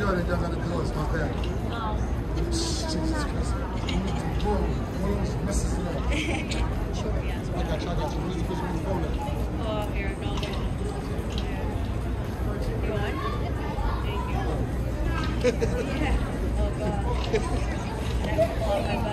doing it, y'all gotta do it. Stop that. Jesus Christ. One of those messes it up. I got you. Really push me on the phone now. Oh, here it goes. You want? Thank you. Yeah. Oh, God.